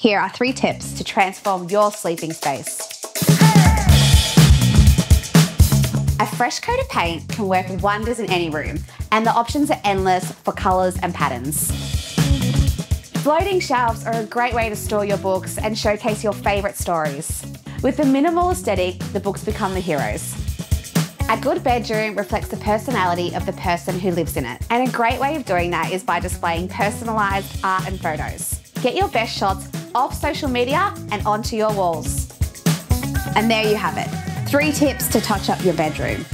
Here are 3 tips to transform your sleeping space. A fresh coat of paint can work wonders in any room, and the options are endless for colours and patterns. Floating shelves are a great way to store your books and showcase your favourite stories. With the minimal aesthetic, the books become the heroes. A good bedroom reflects the personality of the person who lives in it, and a great way of doing that is by displaying personalised art and photos. Get your best shots off social media and onto your walls. And there you have it, 3 tips to touch up your bedroom.